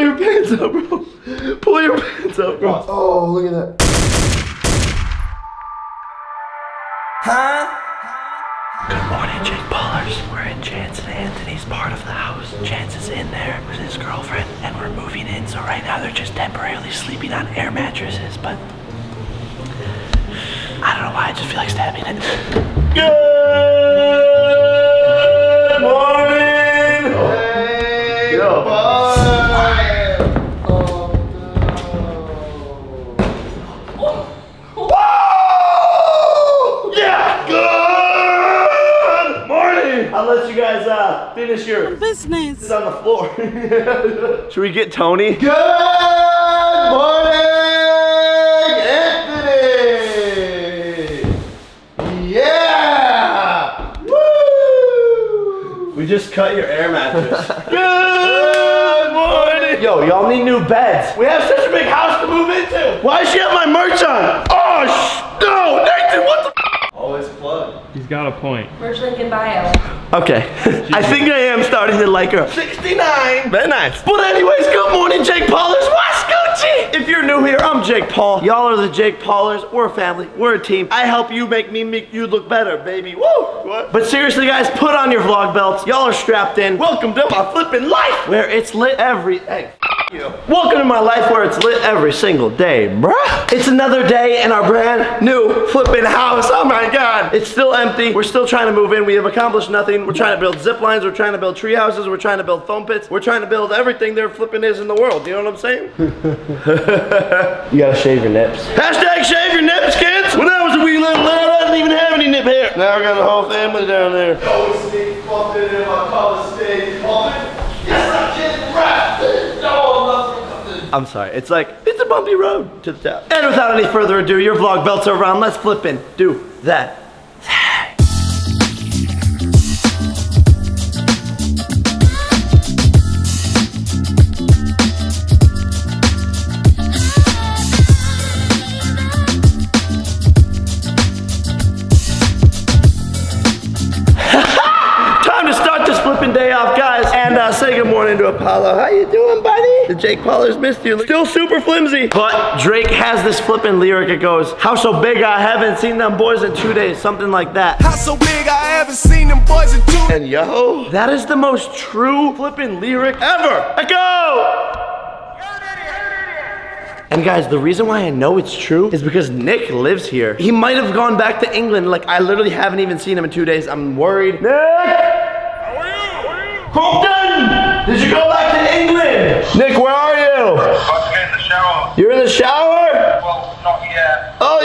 Pull your pants up, bro. Pull your pants up, bro. Oh, look at that. Huh? Good morning, Jake Paulers. We're in Chance and Anthony's part of the house. Chance is in there with his girlfriend, and we're moving in. So right now they're just temporarily sleeping on air mattresses, but I don't know why, I just feel like stabbing it. Good morning! Hey, yo. Oh, no. Whoa! Yeah! Good morning! I'll let you guys finish your business. It's on the floor. Should we get Tony? Good morning! We just cut your air mattress. Good morning! Yo, y'all need new beds. We have such a big house to move into. Why does she have my merch on? Oh, no, Nathan, what the? Always plug. He's got a point. Merch link in bio. Okay, I think I am starting to like her. 69. Very nice. But anyways, good morning, Jake Paulers. What's good? If you're new here, I'm Jake Paul. Y'all are the Jake Paulers. We're a family. We're a team. I help you make you look better, baby. Woo! What? But seriously, guys, put on your vlog belts. Y'all are strapped in. Welcome to my flipping life, where it's lit every day. Welcome to my life where it's lit every single day, bruh. It's another day in our brand new flipping house. Oh my God. It's still empty. We're still trying to move in. We have accomplished nothing. We're trying to build zip lines. We're trying to build tree houses. We're trying to build foam pits. We're trying to build everything there flipping is in the world. You know what I'm saying? You gotta shave your nips. Hashtag shave your nips, kids. When I was a wee little lad, I didn't even have any nip hair. Now I got the whole family down there. Go sneak pumping in my college stage pumping. I'm sorry, it's like, it's a bumpy road to the top. And without any further ado, your vlog belts are around. Let's flip in, do that. Time to start this flipping day off, guys. And say good morning to Apollo. How you doing, buddy? The Jake Paulers missed you. Still super flimsy. But Drake has this flippin' lyric. It goes, how so big I haven't seen them boys in 2 days. Something like that. How so big I haven't seen them boys in 2 days. And yo, that is the most true flippin' lyric ever. Echo! And guys, the reason why I know it's true is because Nick lives here. He might have gone back to England. Like, I literally haven't even seen him in 2 days. I'm worried. Nick! How are you? How are you? Did you go back to England? Nick, where are you? I'm in the shower. You're in the shower? Well, not yet. Oh,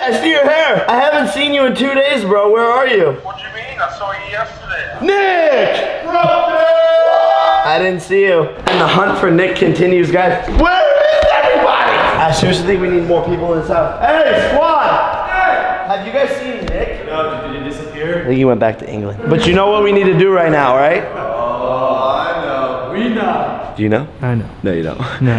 I see your hair. I haven't seen you in 2 days, bro. Where are you? What do you mean? I saw you yesterday. Nick! Bro, I didn't see you. And the hunt for Nick continues, guys. Where is everybody? I seriously think we need more people in this house. Hey, squad! Hey! Have you guys seen Nick? No, did he disappear? I think he went back to England. But you know what we need to do right now, right? Oh, I know. We know. Do you know? I know. No, you don't. No.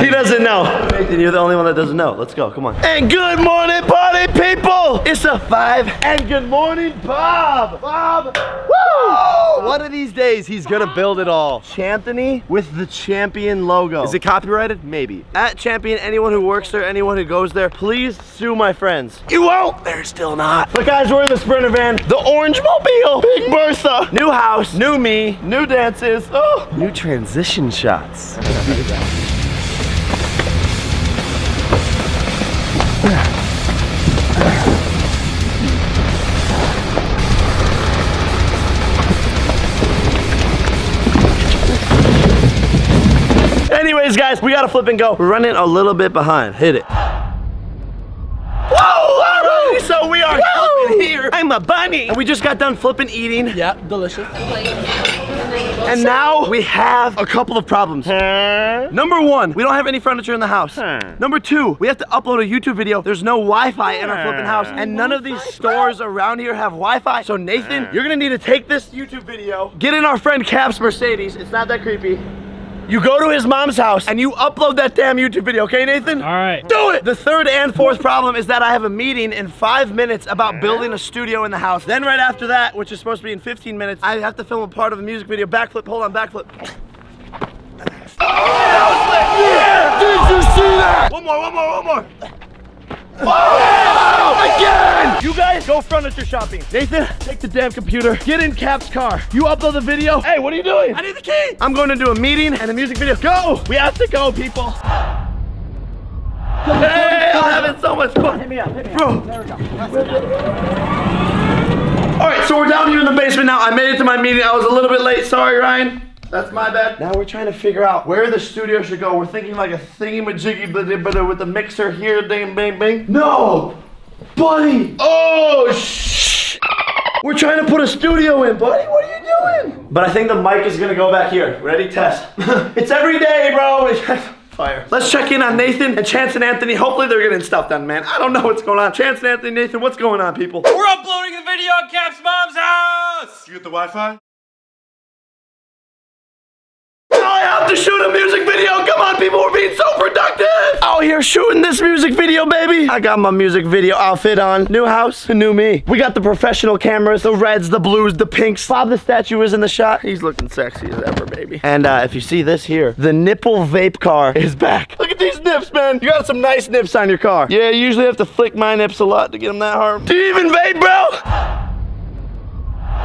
He doesn't know. Nathan, you're the only one that doesn't know. Let's go. Come on. And good morning, party people. It's a 5. And good morning, Bob. Bob. Woo! Oh, one of these days, he's gonna build it all. Anthony with the champion logo. Is it copyrighted? Maybe. At champion, anyone who works there, anyone who goes there, please sue my friends. You won't. They're still not. But guys, we're in the Sprinter van. The Orange Mobile. Big Bertha. New house. New me. New dances. Oh. New transition shots. Anyways, guys, we gotta flip and go. We're running a little bit behind. Hit it. Whoa! Alrighty, so we are helping here. I'm a bunny. And we just got done flipping eating. Yeah, delicious. And now we have a couple of problems. Number one, we don't have any furniture in the house. Number two, we have to upload a YouTube video. There's no Wi-Fi in our flipping house, and none of these stores around here have Wi-Fi. So Nathan, you're gonna need to take this YouTube video, get in our friend Cap's Mercedes. It's not that creepy. You go to his mom's house and you upload that damn YouTube video, okay, Nathan? All right. Do it! The third and fourth problem is that I have a meeting in 5 minutes about building a studio in the house. Then right after that, which is supposed to be in 15 minutes, I have to film a part of a music video. Backflip, hold on, backflip. One more! Oh! Again! You guys, go furniture shopping. Nathan, take the damn computer. Get in Cap's car. You upload the video. Hey, what are you doing? I need the key. I'm going to do a meeting and a music video. Go! We have to go, people. Hey, I'm having so much fun. Hit me up. Bro. There we go. All right, so we're down here in the basement now. I made it to my meeting. I was a little bit late. Sorry, Ryan. That's my bad. Now we're trying to figure out where the studio should go. We're thinking like a thingamajiggy with the mixer here, ding, bang, bang. No, buddy. Oh, shh. We're trying to put a studio in, buddy. What are you doing? But I think the mic is gonna go back here. Ready, test. It's every day, bro. Fire. Let's check in on Nathan and Chance and Anthony. Hopefully they're getting stuff done, man. I don't know what's going on. Chance and Anthony, Nathan, what's going on, people? We're uploading the video on Cap's mom's house. You get the Wi-Fi? I have to shoot a music video. Come on, people, we're being so productive. Out here shooting this music video, baby. I got my music video outfit on. New house, new me. We got the professional cameras, the reds, the blues, the pinks. Bob the statue is in the shot. He's looking sexy as ever, baby. And if you see this here, the nipple vape car is back. Look at these nips, man. You got some nice nips on your car. Yeah, you usually have to flick my nips a lot to get them that hard. Do you even vape, bro?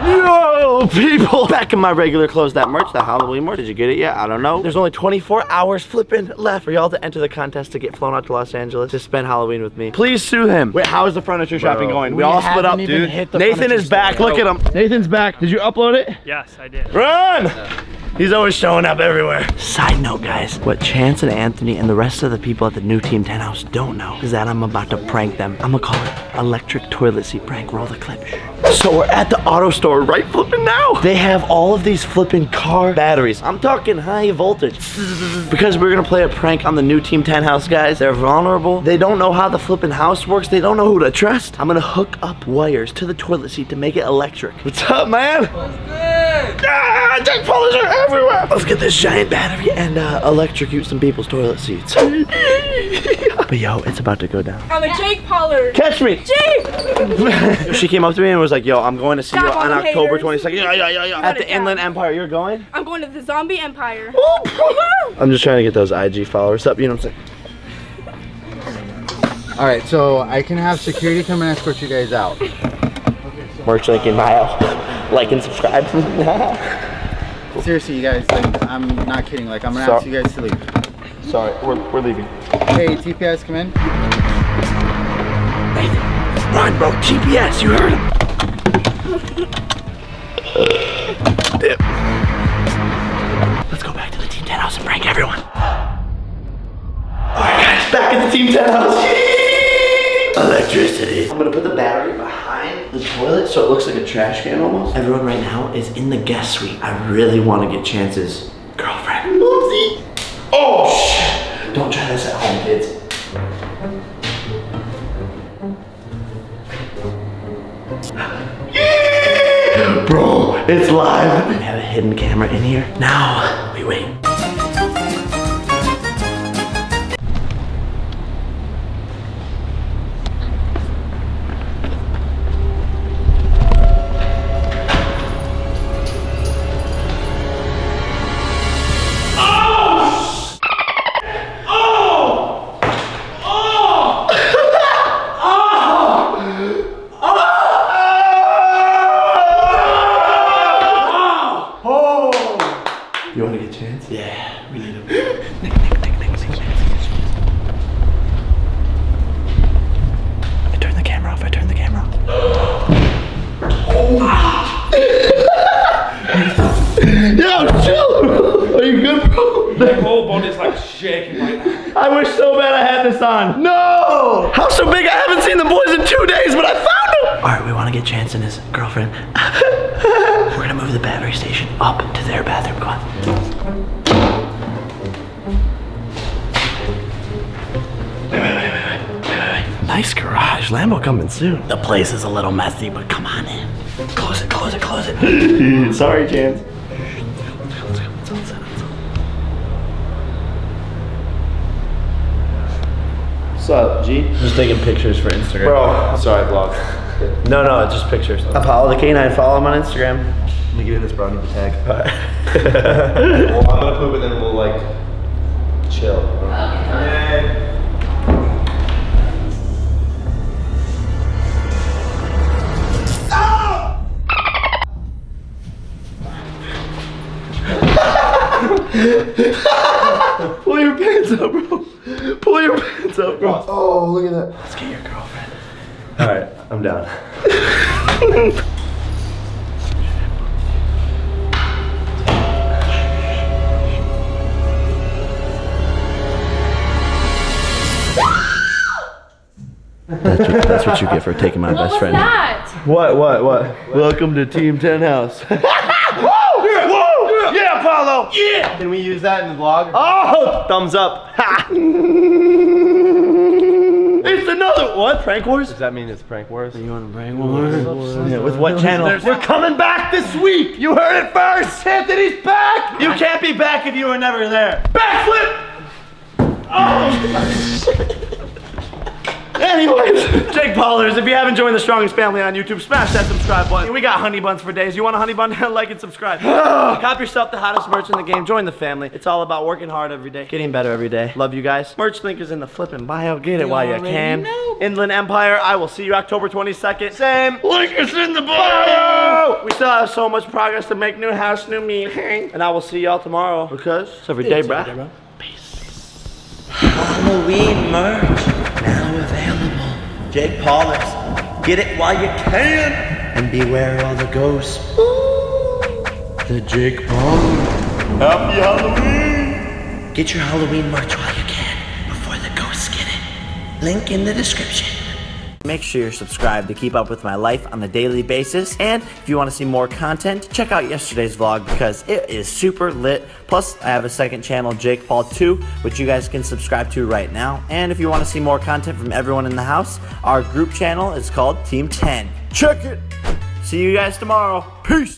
Yo, people! Back in my regular clothes, that merch, that Halloween merch. Did you get it yet? I don't know. There's only 24 hours flipping left for y'all to enter the contest to get flown out to Los Angeles to spend Halloween with me. Please sue him. Wait, how is the furniture shopping going? We all split up, dude. Nathan is back. Look at him. Nathan's back. Did you upload it? Yes, I did. Run! He's always showing up everywhere. Side note, guys, what Chance and Anthony and the rest of the people at the new Team 10 house don't know is that I'm about to prank them. I'm gonna call it electric toilet seat prank. Roll the clip. So we're at the auto store right flipping now. They have all of these flipping car batteries. I'm talking high voltage. Because we're gonna play a prank on the new Team 10 house, guys. They're vulnerable. They don't know how the flipping house works. They don't know who to trust. I'm gonna hook up wires to the toilet seat to make it electric. What's up, man? What's good? Ah, Jake Paulers are everywhere. Let's get this giant battery and electrocute some people's toilet seats. But yo, it's about to go down. I'm a Jake Paulers. Catch me. Jake! She came up to me and was like, yo, I'm going to see you on October 22nd. Yeah. At the Inland Empire. You're going? I'm going to the Zombie Empire. I'm just trying to get those IG followers up. You know what I'm saying? All right, so I can have security come and escort you guys out. Merch link in bio. Like and subscribe. Seriously, you guys, like, I'm not kidding. Like, I'm going to ask you guys to leave. Sorry, we're leaving. Hey, TPS, come in. Run, bro. TPS, you heard him. Dip. Let's go back to the Team 10 house and prank everyone. Alright, guys, back at the Team 10 house. Electricity. I'm gonna put the battery behind the toilet so it looks like a trash can almost. Everyone right now is in the guest suite. I really want to get Chance's girlfriend. Oopsie. Oh, shit. Don't try this at home, kids. Bro, it's live. We have a hidden camera in here. Now, we wait. No! How so big? I haven't seen the boys in 2 days, but I found them! Alright, we want to get Chance and his girlfriend. We're gonna move the battery station up to their bathroom. Go on. Wait. Nice garage. Lambo coming soon. The place is a little messy, but come on in. Close it. Sorry, Chance. What's up, G? Just taking pictures for Instagram. Bro, sorry, vlog. No, it's just pictures. Apollo the Canine, follow him on Instagram. Let me give you this brownie to tag. All right. Well, I'm gonna poop and then we'll like chill. Okay. Pull your pants up, bro. Pull your pants up, bro. Oh, look at that. Let's get your girlfriend. All right, I'm down. That's what you get for taking my best friend. What? Welcome to Team 10 house. Yeah, Apollo! Yeah! Can we use that in the vlog? Oh! Thumbs up! Ha! It's another one! Prank Wars? Does that mean it's Prank Wars? Are you on Prank Wars? Yeah, with what channel? We're coming back this week! You heard it first! Anthony's back! You can't be back if you were never there! Backflip! Oh! Shit! Anyways, Jake Paulers, if you haven't joined the strongest family on YouTube, smash that subscribe button. We got honey buns for days. You want a honey bun? Like and subscribe. Cop yourself the hottest merch in the game. Join the family. It's all about working hard every day, getting better every day. Love you guys. Merch link is in the flipping bio. Get it while you can. Inland Empire, I will see you October 22nd. Same link is in the bio. We still have so much progress to make. New house, new me. And I will see y'all tomorrow because it's every day, bruh. Peace. Halloween merch. Available. Jake Paulers, get it while you can, and beware all the ghosts. Ooh. The Jake Paulers. Happy Halloween! Get your Halloween merch while you can before the ghosts get it. Link in the description. Make sure you're subscribed to keep up with my life on a daily basis. And if you want to see more content, check out yesterday's vlog because it is super lit. Plus, I have a second channel, Jake Paul 2, which you guys can subscribe to right now. And if you want to see more content from everyone in the house, our group channel is called Team 10. Check it! See you guys tomorrow. Peace!